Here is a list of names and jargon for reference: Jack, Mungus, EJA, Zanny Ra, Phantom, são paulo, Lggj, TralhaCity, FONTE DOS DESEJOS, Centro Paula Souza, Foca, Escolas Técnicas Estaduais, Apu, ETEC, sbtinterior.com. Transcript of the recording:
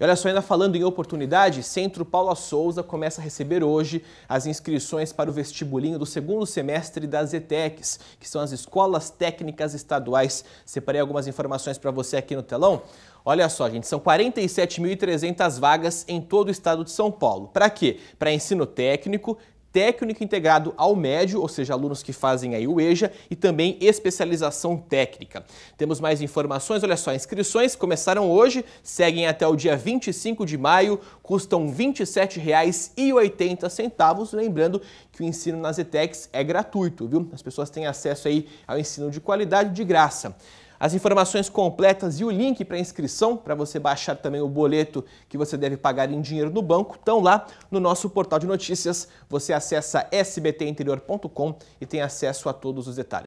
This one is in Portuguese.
E olha só, ainda falando em oportunidade, Centro Paula Souza começa a receber hoje as inscrições para o vestibulinho do segundo semestre das ETECs, que são as Escolas Técnicas Estaduais. Separei algumas informações para você aqui no telão. Olha só, gente, são 47.300 vagas em todo o estado de São Paulo. Para quê? Para ensino técnico, técnico integrado ao médio, ou seja, alunos que fazem aí o EJA, e também especialização técnica. Temos mais informações, olha só, inscrições começaram hoje, seguem até o dia 25 de maio, custam R$ 27,80, lembrando que o ensino nas ETECs é gratuito, viu? As pessoas têm acesso aí ao ensino de qualidade de graça. As informações completas e o link para inscrição, para você baixar também o boleto que você deve pagar em dinheiro no banco, estão lá no nosso portal de notícias. Você acessa sbtinterior.com e tem acesso a todos os detalhes.